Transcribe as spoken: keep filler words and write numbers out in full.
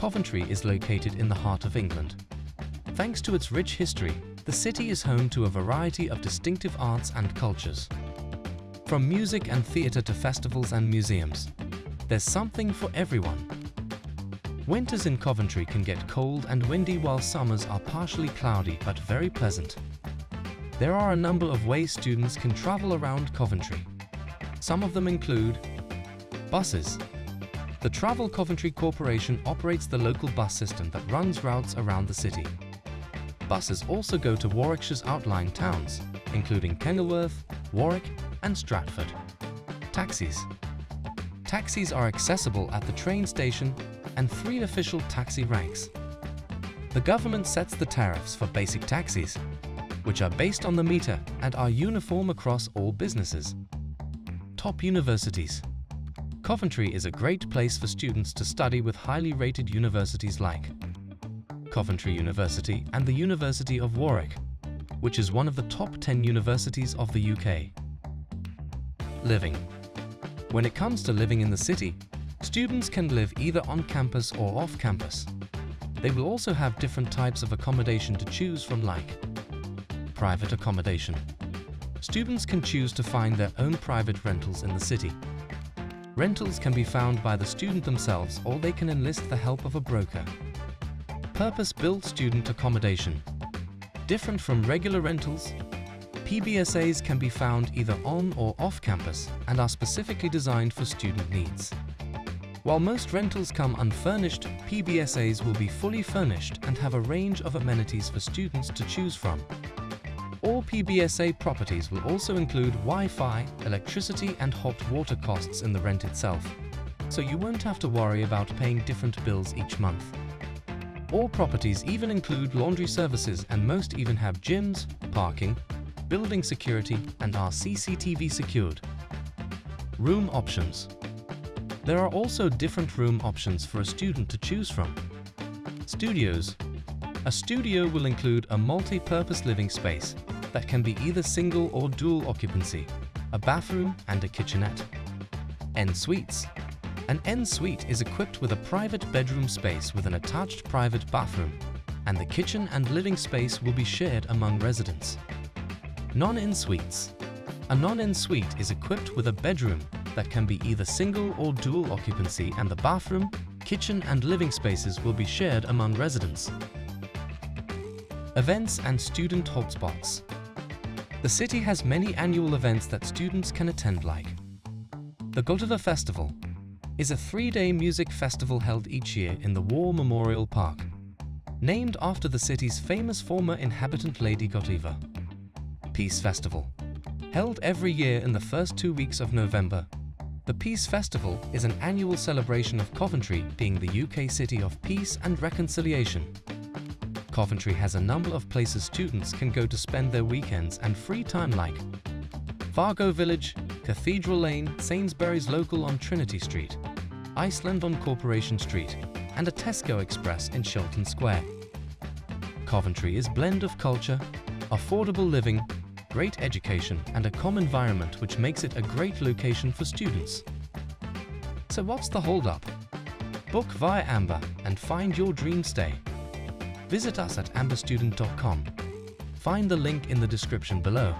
Coventry is located in the heart of England. Thanks to its rich history, the city is home to a variety of distinctive arts and cultures. From music and theatre to festivals and museums, there's something for everyone. Winters in Coventry can get cold and windy, while summers are partially cloudy but very pleasant. There are a number of ways students can travel around Coventry. Some of them include buses. The Travel Coventry Corporation operates the local bus system that runs routes around the city. Buses also go to Warwickshire's outlying towns, including Kenilworth, Warwick and Stratford. Taxis. Taxis are accessible at the train station and three official taxi ranks. The government sets the tariffs for basic taxis, which are based on the meter and are uniform across all businesses. Top universities. Coventry is a great place for students to study with highly rated universities like Coventry University and the University of Warwick, which is one of the top ten universities of the U K. Living. When it comes to living in the city, students can live either on campus or off campus. They will also have different types of accommodation to choose from, like private accommodation. Students can choose to find their own private rentals in the city. Rentals can be found by the student themselves, or they can enlist the help of a broker. Purpose-built student accommodation. Different from regular rentals, P B S As can be found either on or off campus and are specifically designed for student needs. While most rentals come unfurnished, P B S As will be fully furnished and have a range of amenities for students to choose from. All P B S A properties will also include Wi-Fi, electricity and hot water costs in the rent itself, so you won't have to worry about paying different bills each month. All properties even include laundry services, and most even have gyms, parking, building security and are C C T V secured. Room options. There are also different room options for a student to choose from. Studios. A studio will include a multi-purpose living space that can be either single or dual occupancy, a bathroom and a kitchenette. En-suites. An en-suite is equipped with a private bedroom space with an attached private bathroom, and the kitchen and living space will be shared among residents. Non-en-suites. A non-en-suite is equipped with a bedroom that can be either single or dual occupancy, and the bathroom, kitchen and living spaces will be shared among residents. Events and student hotspots. The city has many annual events that students can attend, like the Godiva Festival is a three-day music festival held each year in the War Memorial Park, named after the city's famous former inhabitant Lady Godiva. Peace Festival. Held every year in the first two weeks of November, the Peace Festival is an annual celebration of Coventry being the U K city of peace and reconciliation. Coventry has a number of places students can go to spend their weekends and free time, like Fargo Village, Cathedral Lane, Sainsbury's Local on Trinity Street, Iceland on Corporation Street, and a Tesco Express in Shelton Square. Coventry is a blend of culture, affordable living, great education, and a calm environment, which makes it a great location for students. So what's the hold-up? Book via Amber and find your dream stay. Visit us at amber student dot com. Find the link in the description below.